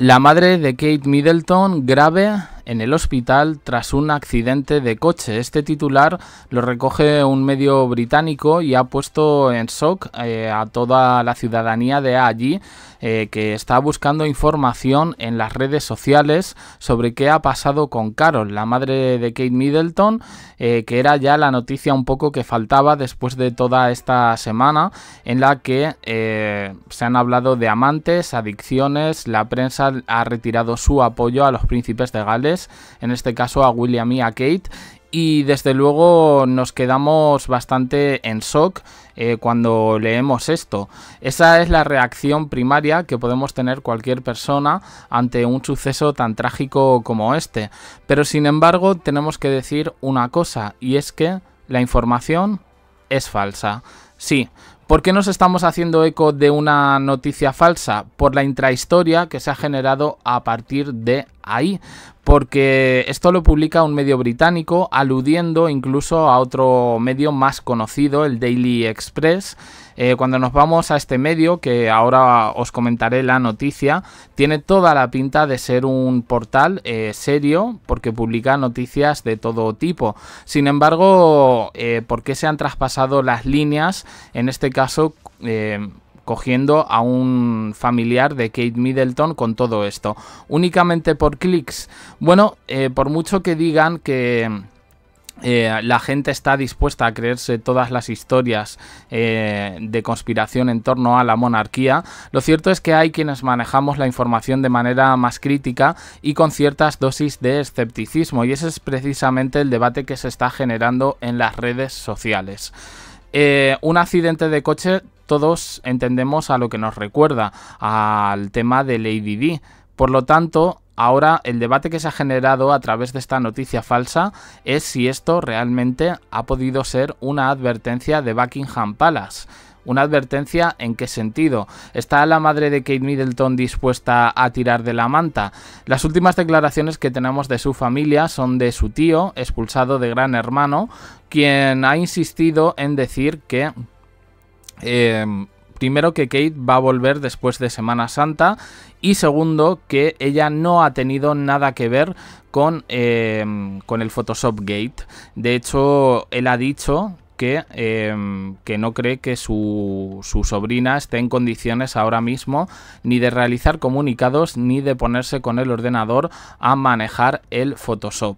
La madre de Kate Middleton, grave en el hospital tras un accidente de coche. Este titular lo recoge un medio británico y ha puesto en shock a toda la ciudadanía de allí, que está buscando información en las redes sociales sobre qué ha pasado con Carole, la madre de Kate Middleton, que era ya la noticia un poco que faltaba después de toda esta semana en la que se han hablado de amantes, adicciones. La prensa ha retirado su apoyo a los príncipes de Gales, en este caso a William y a Kate, y desde luego nos quedamos bastante en shock cuando leemos esto. Esa es la reacción primaria que podemos tener cualquier persona ante un suceso tan trágico como este. Pero sin embargo tenemos que decir una cosa, y es que la información es falsa. Sí. ¿Por qué nos estamos haciendo eco de una noticia falsa? Por la intrahistoria que se ha generado a partir de ahí, porque esto lo publica un medio británico, aludiendo incluso a otro medio más conocido, el Daily Express. Cuando nos vamos a este medio, que ahora os comentaré la noticia, tiene toda la pinta de ser un portal serio, porque publica noticias de todo tipo. Sin embargo, ¿por qué se han traspasado las líneas? En este caso, cogiendo a un familiar de Kate Middleton con todo esto. ¿Únicamente por clics? Bueno, por mucho que digan que la gente está dispuesta a creerse todas las historias de conspiración en torno a la monarquía, lo cierto es que hay quienes manejamos la información de manera más crítica y con ciertas dosis de escepticismo, y ese es precisamente el debate que se está generando en las redes sociales. Un accidente de coche, todos entendemos a lo que nos recuerda, al tema de Lady Di. Por lo tanto, ahora el debate que se ha generado a través de esta noticia falsa es si esto realmente ha podido ser una advertencia de Buckingham Palace. ¿Una advertencia en qué sentido? ¿Está la madre de Kate Middleton dispuesta a tirar de la manta? Las últimas declaraciones que tenemos de su familia son de su tío, expulsado de Gran Hermano, quien ha insistido en decir que primero, que Kate va a volver después de Semana Santa, y segundo, que ella no ha tenido nada que ver con el Photoshop Gate. De hecho, él ha dicho que no cree que su sobrina esté en condiciones ahora mismo ni de realizar comunicados ni de ponerse con el ordenador a manejar el Photoshop.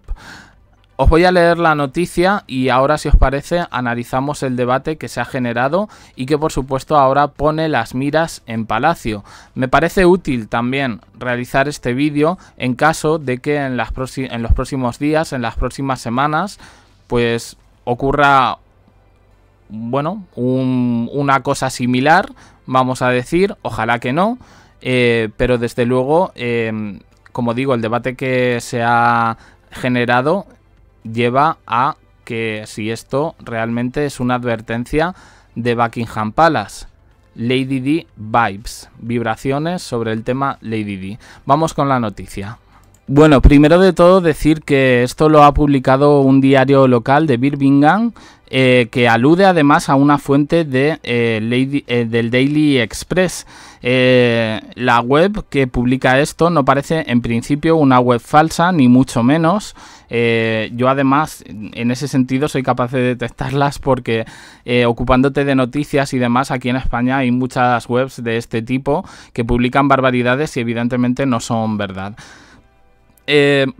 Os voy a leer la noticia y ahora, si os parece, analizamos el debate que se ha generado y que, por supuesto, ahora pone las miras en Palacio. Me parece útil también realizar este vídeo en caso de que en los próximos días, en las próximas semanas, pues ocurra, bueno, una cosa similar, vamos a decir. Ojalá que no, pero desde luego, como digo, el debate que se ha generado lleva a que si esto realmente es una advertencia de Buckingham Palace. Lady Di vibes, vibraciones sobre el tema Lady Di. Vamos con la noticia. Bueno, primero de todo decir que esto lo ha publicado un diario local de Birmingham, que alude además a una fuente de, del Daily Express. La web que publica esto no parece en principio una web falsa, ni mucho menos. Yo además en ese sentido soy capaz de detectarlas porque ocupándote de noticias y demás, aquí en España hay muchas webs de este tipo que publican barbaridades y evidentemente no son verdad.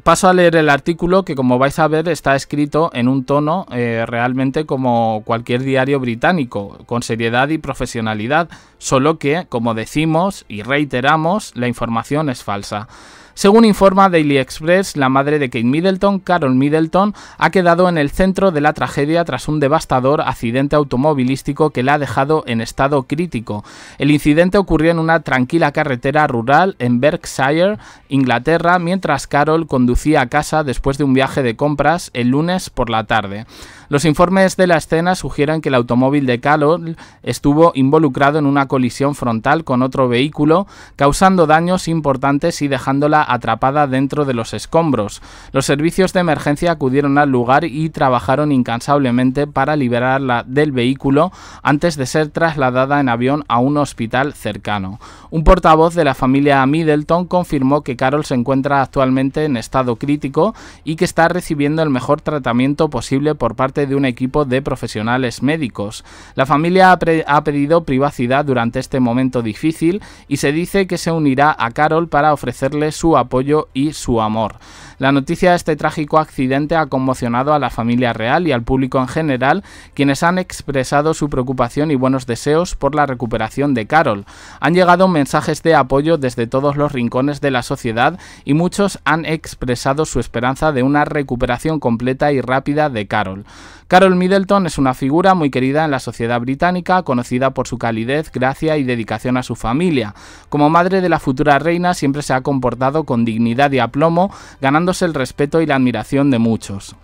Paso a leer el artículo, que como vais a ver está escrito en un tono realmente como cualquier diario británico, con seriedad y profesionalidad, solo que, como decimos y reiteramos, la información es falsa. Según informa Daily Express, la madre de Kate Middleton, Carole Middleton, ha quedado en el centro de la tragedia tras un devastador accidente automovilístico que la ha dejado en estado crítico. El incidente ocurrió en una tranquila carretera rural en Berkshire, Inglaterra, mientras Carole conducía a casa después de un viaje de compras el lunes por la tarde. Los informes de la escena sugieren que el automóvil de Carole estuvo involucrado en una colisión frontal con otro vehículo, causando daños importantes y dejándola atrapada dentro de los escombros. Los servicios de emergencia acudieron al lugar y trabajaron incansablemente para liberarla del vehículo antes de ser trasladada en avión a un hospital cercano. Un portavoz de la familia Middleton confirmó que Carole se encuentra actualmente en estado crítico y que está recibiendo el mejor tratamiento posible por parte de un equipo de profesionales médicos. La familia ha pedido privacidad durante este momento difícil y se dice que se unirá a Carole para ofrecerle su apoyo y su amor. La noticia de este trágico accidente ha conmocionado a la familia real y al público en general, quienes han expresado su preocupación y buenos deseos por la recuperación de Carole. Han llegado mensajes de apoyo desde todos los rincones de la sociedad y muchos han expresado su esperanza de una recuperación completa y rápida de Carole. Carole Middleton es una figura muy querida en la sociedad británica, conocida por su calidez, gracia y dedicación a su familia. Como madre de la futura reina siempre se ha comportado con dignidad y aplomo, ganando el respeto y la admiración de muchos.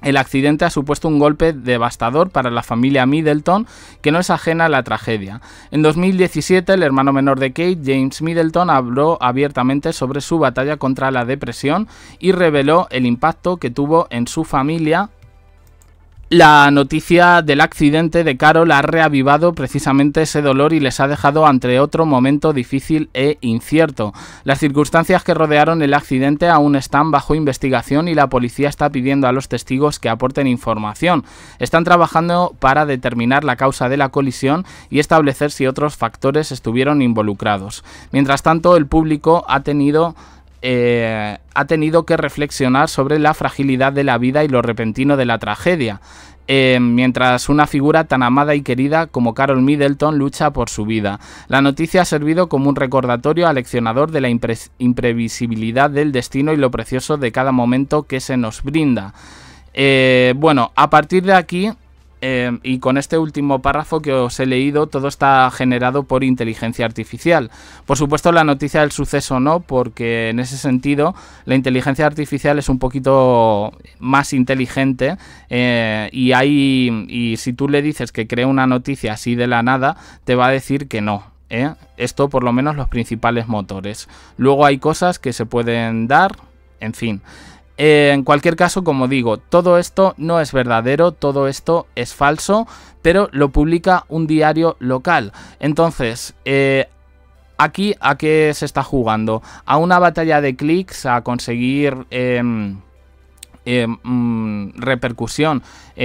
El accidente ha supuesto un golpe devastador para la familia Middleton, que no es ajena a la tragedia. En 2017, el hermano menor de Kate, James Middleton, habló abiertamente sobre su batalla contra la depresión y reveló el impacto que tuvo en su familia. La noticia del accidente de Carole ha reavivado precisamente ese dolor y les ha dejado ante otro momento difícil e incierto. Las circunstancias que rodearon el accidente aún están bajo investigación y la policía está pidiendo a los testigos que aporten información. Están trabajando para determinar la causa de la colisión y establecer si otros factores estuvieron involucrados. Mientras tanto, el público ha tenido que reflexionar sobre la fragilidad de la vida y lo repentino de la tragedia, mientras una figura tan amada y querida como Carole Middleton lucha por su vida. La noticia ha servido como un recordatorio aleccionador de la imprevisibilidad del destino y lo precioso de cada momento que se nos brinda. Bueno, a partir de aquí... y con este último párrafo que os he leído, todo está generado por inteligencia artificial. Por supuesto, la noticia del suceso no, porque en ese sentido la inteligencia artificial es un poquito más inteligente, y si tú le dices que cree una noticia así de la nada, te va a decir que no. Esto por lo menos los principales motores. Luego hay cosas que se pueden dar, en fin. En cualquier caso, como digo, todo esto no es verdadero, todo esto es falso, pero lo publica un diario local. Entonces, ¿aquí a qué se está jugando? ¿A una batalla de clics? ¿A conseguir repercusión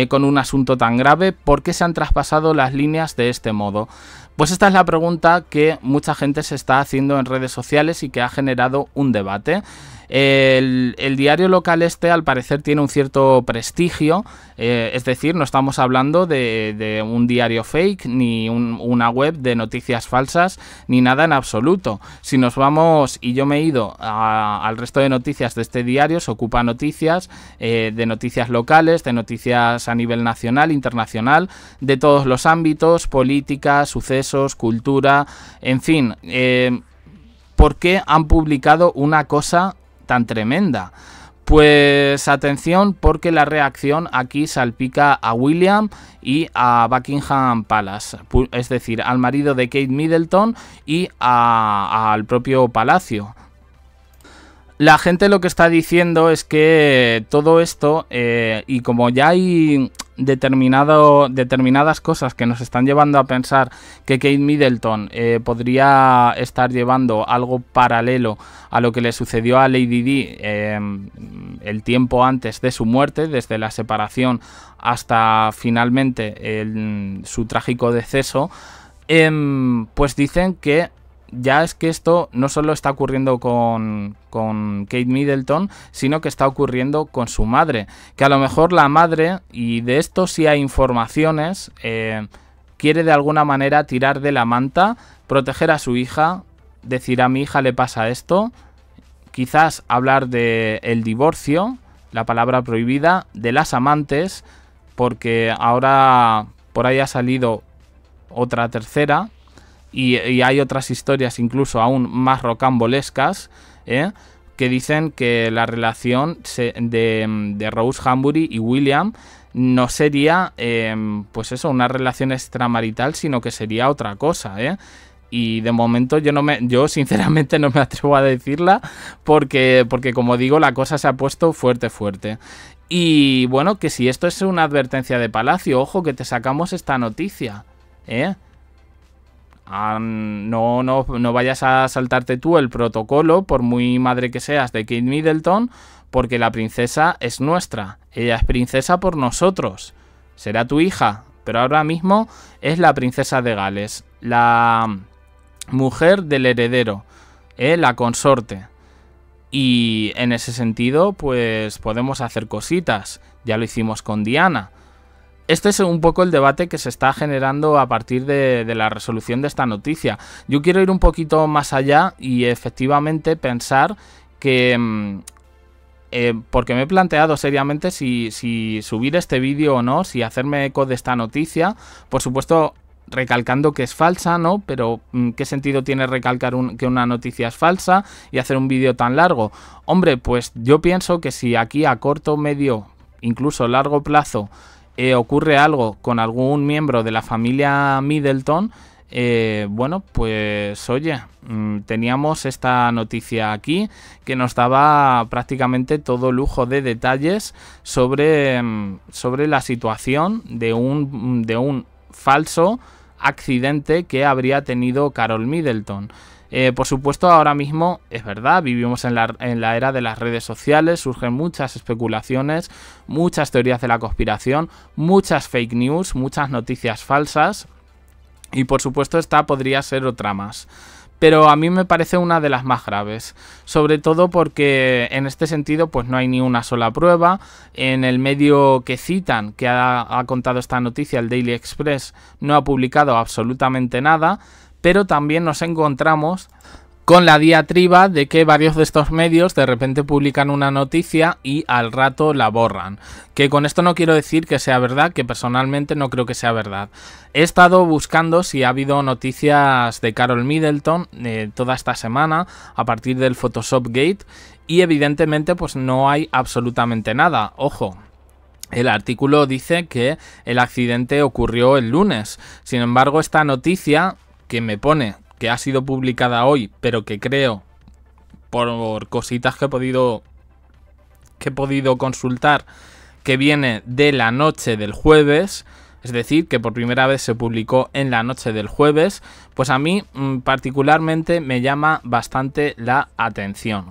con un asunto tan grave? ¿Por qué se han traspasado las líneas de este modo? Pues esta es la pregunta que mucha gente se está haciendo en redes sociales y que ha generado un debate. El diario local este al parecer tiene un cierto prestigio, es decir, no estamos hablando de un diario fake ni una web de noticias falsas ni nada en absoluto. Si nos vamos, y yo me he ido al resto de noticias de este diario, se ocupa noticias, de noticias locales, de noticias a nivel nacional, internacional, de todos los ámbitos, política, sucesos, cultura, en fin. ¿Por qué han publicado una cosa tan tremenda? Pues atención, porque la reacción aquí salpica a William y a Buckingham Palace, es decir, al marido de Kate Middleton y al propio palacio. La gente lo que está diciendo es que todo esto, y como ya hay determinadas cosas que nos están llevando a pensar que Kate Middleton podría estar llevando algo paralelo a lo que le sucedió a Lady Di el tiempo antes de su muerte, desde la separación hasta finalmente su trágico deceso, pues dicen que ya es que esto no solo está ocurriendo con Kate Middleton, sino que está ocurriendo con su madre. Que a lo mejor la madre, y de esto sí hay informaciones, quiere de alguna manera tirar de la manta, proteger a su hija, decir a mi hija le pasa esto, quizás hablar del divorcio, la palabra prohibida, de las amantes, porque ahora por ahí ha salido otra tercera. Y hay otras historias incluso aún más rocambolescas, que dicen que la relación de Rose Hanbury y William no sería, pues eso, una relación extramarital, sino que sería otra cosa, ¿eh? Y de momento yo sinceramente no me atrevo a decirla porque como digo, la cosa se ha puesto fuerte, fuerte. Y bueno, que si esto es una advertencia de Palacio, ojo que te sacamos esta noticia, ¿eh? No vayas a saltarte tú el protocolo, por muy madre que seas de Kate Middleton, porque la princesa es nuestra, ella es princesa por nosotros, será tu hija, pero ahora mismo es la princesa de Gales, la mujer del heredero, la consorte. Y en ese sentido, pues podemos hacer cositas, ya lo hicimos con Diana. Este es un poco el debate que se está generando a partir de la resolución de esta noticia. Yo quiero ir un poquito más allá y efectivamente pensar que... porque me he planteado seriamente si subir este vídeo o no, si hacerme eco de esta noticia, por supuesto recalcando que es falsa, ¿no? Pero ¿qué sentido tiene recalcar que una noticia es falsa y hacer un vídeo tan largo? Hombre, pues yo pienso que si aquí a corto, medio, incluso largo plazo, ocurre algo con algún miembro de la familia Middleton, bueno, pues oye, teníamos esta noticia aquí que nos daba prácticamente todo lujo de detalles sobre la situación de un falso accidente que habría tenido Carole Middleton. Por supuesto, ahora mismo es verdad, vivimos en la era de las redes sociales, surgen muchas especulaciones, muchas teorías de la conspiración, muchas fake news, muchas noticias falsas y por supuesto esta podría ser otra más. Pero a mí me parece una de las más graves, sobre todo porque en este sentido pues no hay ni una sola prueba. En el medio que citan, que ha contado esta noticia, el Daily Express, no ha publicado absolutamente nada, pero también nos encontramos con la diatriba de que varios de estos medios de repente publican una noticia y al rato la borran. Que con esto no quiero decir que sea verdad, que personalmente no creo que sea verdad. He estado buscando si ha habido noticias de Carole Middleton toda esta semana a partir del Photoshop Gate y evidentemente pues no hay absolutamente nada. Ojo. El artículo dice que el accidente ocurrió el lunes. Sin embargo, esta noticia que me pone que ha sido publicada hoy, pero que creo, por cositas que he podido consultar, que viene de la noche del jueves, es decir, que por primera vez se publicó en la noche del jueves, pues a mí particularmente me llama bastante la atención.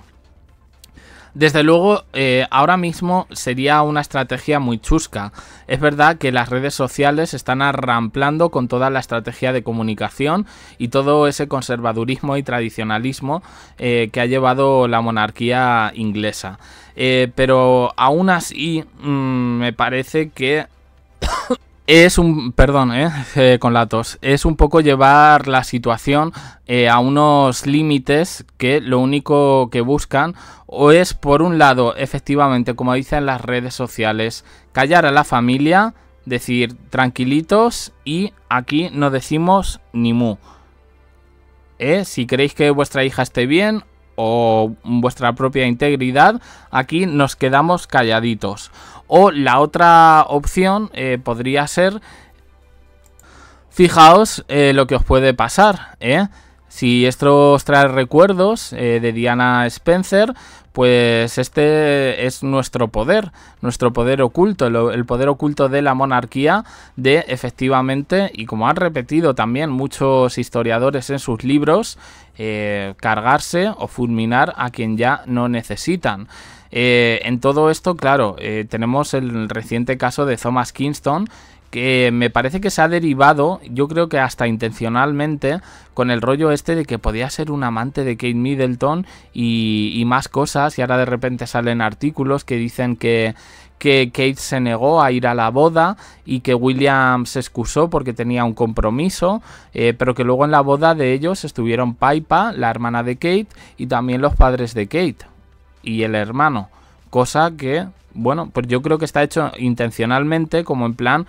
Desde luego, ahora mismo sería una estrategia muy chusca. Es verdad que las redes sociales están arramplando con toda la estrategia de comunicación y todo ese conservadurismo y tradicionalismo que ha llevado la monarquía inglesa. Pero aún así, me parece que... es un poco llevar la situación a unos límites que lo único que buscan o es, por un lado, efectivamente, como dicen las redes sociales, callar a la familia, decir tranquilitos y aquí no decimos ni mu. Si queréis que vuestra hija esté bien o vuestra propia integridad, aquí nos quedamos calladitos. O la otra opción podría ser, fijaos lo que os puede pasar, ¿eh? Si esto os trae recuerdos de Diana Spencer, pues este es nuestro poder oculto, el poder oculto de la monarquía de, efectivamente, y como han repetido también muchos historiadores en sus libros, cargarse o fulminar a quien ya no necesitan. En todo esto, claro, tenemos el reciente caso de Thomas Kingston, que me parece que se ha derivado, yo creo que hasta intencionalmente, con el rollo este de que podía ser un amante de Kate Middleton y más cosas, y ahora de repente salen artículos que dicen que Kate se negó a ir a la boda y que William se excusó porque tenía un compromiso, pero que luego en la boda de ellos estuvieron Pippa, la hermana de Kate, y también los padres de Kate y el hermano, cosa que, bueno, pues yo creo que está hecho intencionalmente, como en plan...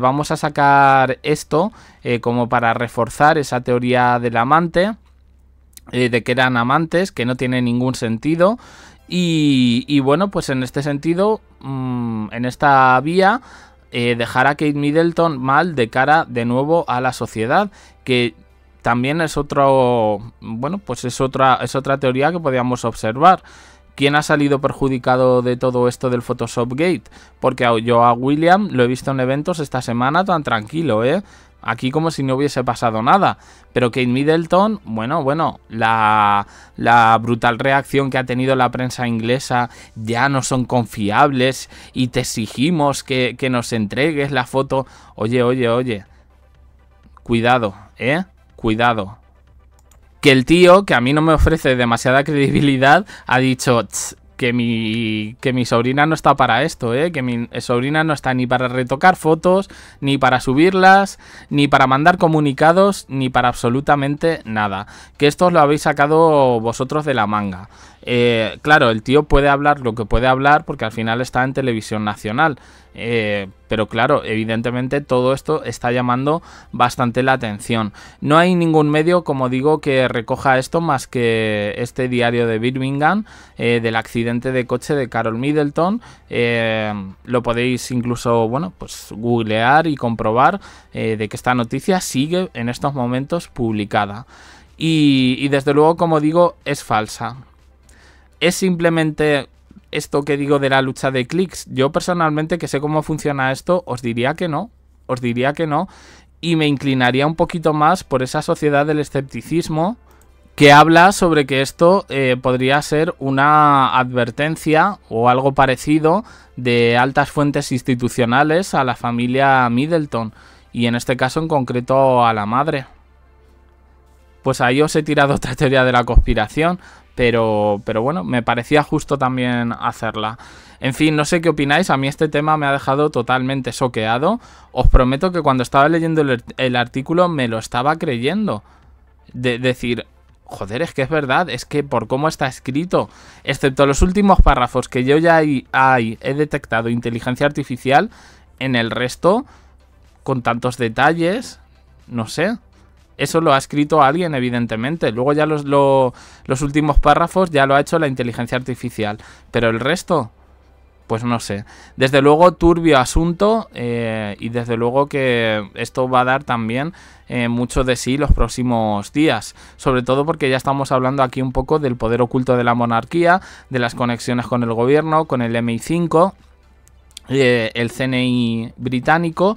vamos a sacar esto como para reforzar esa teoría del amante, de que eran amantes, que no tiene ningún sentido. Y bueno, pues en este sentido en esta vía dejar a Kate Middleton mal de cara de nuevo a la sociedad, que también es otro, bueno, pues es otra teoría que podíamos observar. ¿Quién ha salido perjudicado de todo esto del Photoshop Gate? Porque yo a William lo he visto en eventos esta semana tan tranquilo, ¿eh? Aquí como si no hubiese pasado nada. Pero Kate Middleton, bueno, la brutal reacción que ha tenido la prensa inglesa, ya no son confiables y te exigimos que nos entregues la foto. Oye, cuidado, ¿eh? Cuidado. Que el tío, que a mí no me ofrece demasiada credibilidad, ha dicho que mi sobrina no está para esto, ¿eh? Que mi sobrina no está ni para retocar fotos, ni para subirlas, ni para mandar comunicados, ni para absolutamente nada. Que esto lo habéis sacado vosotros de la manga. Claro, el tío puede hablar lo que puede hablar porque al final está en televisión nacional. Pero claro, evidentemente todo esto está llamando bastante la atención. No hay ningún medio, como digo, que recoja esto más que este diario de Birmingham del accidente de coche de Carole Middleton. Lo podéis incluso, bueno, pues googlear y comprobar de que esta noticia sigue en estos momentos publicada. Y desde luego, como digo, es falsa. Es simplemente esto que digo de la lucha de clics. Yo personalmente, que sé cómo funciona esto, os diría que no, y me inclinaría un poquito más por esa sociedad del escepticismo que habla sobre que esto podría ser una advertencia o algo parecido de altas fuentes institucionales a la familia Middleton y en este caso en concreto a la madre. Pues ahí os he tirado otra teoría de la conspiración. Pero bueno, me parecía justo también hacerla. En fin, no sé qué opináis, a mí este tema me ha dejado totalmente soqueado. Os prometo que cuando estaba leyendo el artículo me lo estaba creyendo. De decir, joder, es que es verdad, es que por cómo está escrito, excepto los últimos párrafos que yo ya he detectado inteligencia artificial, en el resto, con tantos detalles, no sé. Eso lo ha escrito alguien, evidentemente. Luego ya los últimos párrafos ya lo ha hecho la inteligencia artificial. Pero el resto, pues no sé. Desde luego, turbio asunto. Y desde luego que esto va a dar también mucho de sí los próximos días. Sobre todo porque ya estamos hablando aquí un poco del poder oculto de la monarquía, de las conexiones con el gobierno, con el MI5, el CNI británico.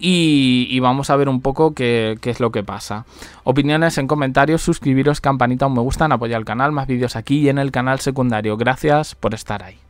Y vamos a ver un poco qué es lo que pasa. Opiniones en comentarios, suscribiros, campanita, un me gusta, apoyar el canal, más vídeos aquí y en el canal secundario. Gracias por estar ahí.